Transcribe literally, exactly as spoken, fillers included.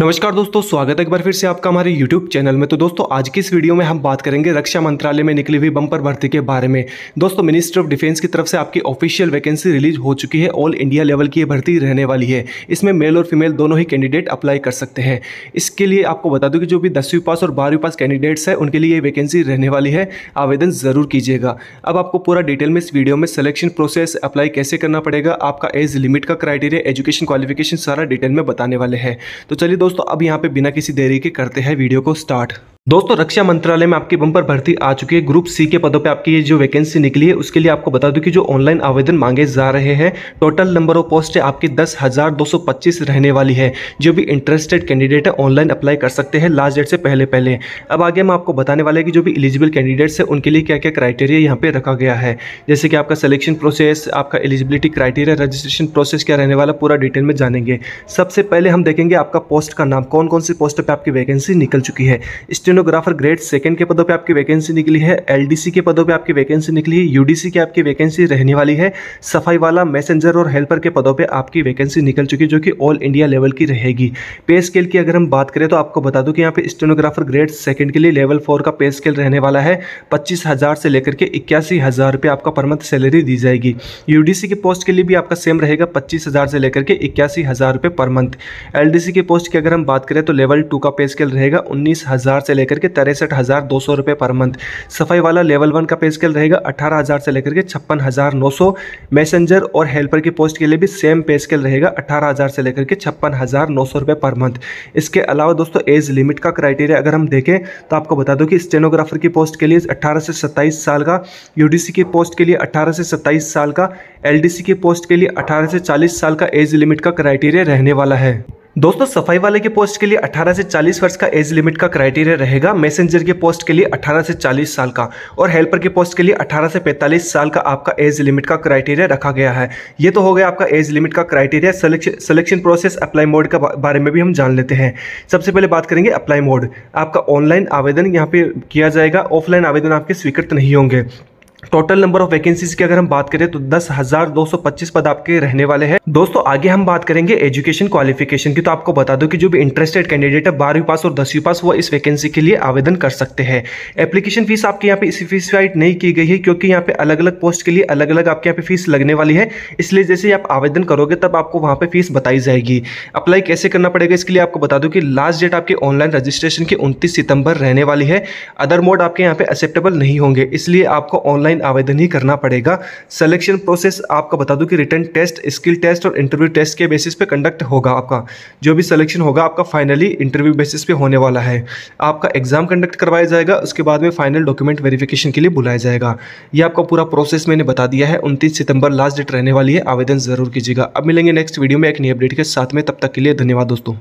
नमस्कार दोस्तों, स्वागत है एक बार फिर से आपका हमारे YouTube चैनल में। तो दोस्तों आज की इस वीडियो में हम बात करेंगे रक्षा मंत्रालय में निकली हुई बम्पर भर्ती के बारे में। दोस्तों मिनिस्ट्री ऑफ डिफेंस की तरफ से आपकी ऑफिशियल वैकेंसी रिलीज हो चुकी है। ऑल इंडिया लेवल की ये भर्ती रहने वाली है। इसमें मेल और फीमेल दोनों ही कैंडिडेट अप्लाई कर सकते हैं। इसके लिए आपको बता दूं कि जो भी दसवीं पास और बारहवीं पास कैंडिडेट्स हैं उनके लिए ये वैकेंसी रहने वाली है। आवेदन ज़रूर कीजिएगा। अब आपको पूरा डिटेल में इस वीडियो में सिलेक्शन प्रोसेस, अप्लाई कैसे करना पड़ेगा, आपका एज लिमिट का क्राइटेरिया, एजुकेशन क्वालिफिकेशन सारा डिटेल में बताने वाले हैं। तो चलिए दोस्तों अब यहाँ पे बिना किसी देरी के करते हैं वीडियो को स्टार्ट। दोस्तों रक्षा मंत्रालय में आपकी बम्पर भर्ती आ चुकी है। ग्रुप सी के पदों पे आपकी ये जो वैकेंसी निकली है उसके लिए आपको बता दूं कि जो ऑनलाइन आवेदन मांगे जा रहे हैं, टोटल नंबर ऑफ पोस्ट आपकी दस हज़ार दो सौ पच्चीस रहने वाली है। जो भी इंटरेस्टेड कैंडिडेट है ऑनलाइन अप्लाई कर सकते हैं लास्ट डेट से पहले पहले। अब आगे हम आपको बताने वाले हैं कि जो भी एलिजिबल कैंडिडेट्स हैं उनके लिए क्या क्या क्राइटेरिया यहाँ पर रखा गया है, जैसे कि आपका सिलेक्शन प्रोसेस, आपका एलिजिबिलिटी क्राइटेरिया, रजिस्ट्रेशन प्रोसेस क्या रहने वाला, पूरा डिटेल में जानेंगे। सबसे पहले हम देखेंगे आपका पोस्ट का नाम, कौन कौन सी पोस्ट पर आपकी वैकेंसी निकल चुकी है। स्टेनोग्राफर ग्रेड सेकंड के पदों पे आपकी वैकेंसी निकली है, एलडीसी के पदों पे आपकी वैकेंसी निकली है, यूडीसी की आपकी वैकेंसी रहने वाली है, सफाई वाला, मैसेंजर और हेल्पर के पदों पे आपकी वैकेंसी निकल चुकी है जो कि ऑल इंडिया लेवल की रहेगी। पे स्केल की अगर हम बात करें तो आपको बता दूं कि यहाँ पे स्टेनोग्राफर ग्रेड सेकंड के लिए लेवल फोर का पे स्केल रहने वाला है। पच्चीस हज़ार से लेकर के इक्यासी हज़ार रुपये आपका पर मंथ सैलरी दी जाएगी। यूडीसी की पोस्ट के लिए भी आपका सेम रहेगा, पच्चीस हज़ार से लेकर के इक्यासी हज़ार रुपये पर मंथ। एलडीसी की पोस्ट की अगर हम बात करें तो लेवल टू का पे स्केल रहेगा उन्नीस हज़ार से लेकर के तिरसठ हज़ार दो सौ रुपये पर मंथ। सफाई वाला लेवल वन का पे स्केल रहेगा अठारह हज़ार से लेकर के छप्पन हज़ार नौ सौ। मैसेंजर और हेल्पर की पोस्ट के लिए भी सेम पे स्केल रहेगा अठारह हज़ार से लेकर के छप्पन हज़ार नौ सौ रुपये पर मंथ। इसके अलावा दोस्तों एज लिमिट का क्राइटेरिया अगर हम देखें तो आपको बता दूं कि स्टेनोग्राफर की पोस्ट के लिए अट्ठारह से सत्ताईस साल का, यूडीसी की पोस्ट के लिए अट्ठारह से सत्ताईस साल का, एलडीसी की पोस्ट के लिए अट्ठारह से चालीस साल का एज लिमिट का क्राइटेरिया रहने वाला है। दोस्तों सफाई वाले के पोस्ट के लिए अठारह से चालीस वर्ष का एज लिमिट का क्राइटेरिया रहेगा, मैसेंजर के पोस्ट के लिए अठारह से चालीस साल का और हेल्पर के पोस्ट के लिए अठारह से पैंतालीस साल का आपका एज लिमिट का क्राइटेरिया रखा गया है। ये तो हो गया आपका एज लिमिट का criteria. Selection process, apply mode का बारे में भी हम जान लेते हैं। सबसे पहले बात करेंगे अप्लाई मोड। आपका ऑनलाइन आवेदन यहाँ पे किया जाएगा, ऑफलाइन आवेदन आपके स्वीकृत नहीं होंगे। टोटल नंबर ऑफ वैकेंसीज की अगर हम बात करें तो दस हज़ार दो सौ पच्चीस पद आपके रहने वाले हैं। दोस्तों आगे हम बात करेंगे एजुकेशन क्वालिफिकेशन की। तो आपको बता दूं कि जो भी इंटरेस्टेड कैंडिडेट है बारहवीं पास और दसवीं पास वो इस वैकेंसी के लिए आवेदन कर सकते हैं। एप्लीकेशन फीस आपके यहाँ पे स्पेसिफाइड नहीं की गई है क्योंकि यहाँ पे अलग अलग पोस्ट के लिए अलग अलग आपके यहाँ पे फीस लगने वाली है, इसलिए जैसे आप आवेदन करोगे तब आपको वहाँ पर फीस बताई जाएगी। अप्लाई कैसे करना पड़ेगा इसके लिए आपको बता दूँ कि लास्ट डेट आपकी ऑनलाइन रजिस्ट्रेशन की उनतीस सितंबर रहने वाली है। अदर मोड आपके यहाँ पे एक्सेप्टेबल नहीं होंगे, इसलिए आपको ऑनलाइन आवेदन ही करना पड़ेगा। सिलेक्शन प्रोसेस आपको बता दूं कि रिटन टेस्ट, स्किल टेस्ट और इंटरव्यू टेस्ट के बेसिस पे कंडक्ट होगा। आपका जो भी सिलेक्शन होगा आपका फाइनली इंटरव्यू बेसिस पे होने वाला है। आपका एग्जाम कंडक्ट करवाया जाएगा, उसके बाद में फाइनल डॉक्यूमेंट वेरिफिकेशन के लिए बुलाया जाएगा। ये आपका पूरा प्रोसेस मैंने बता दिया है। उनतीस सितंबर लास्ट डेट रहने वाली है, आवेदन जरूर कीजिएगा। अब मिलेंगे नेक्स्ट वीडियो में एक नई अपडेट के साथ में, तब तक के लिए धन्यवाद दोस्तों।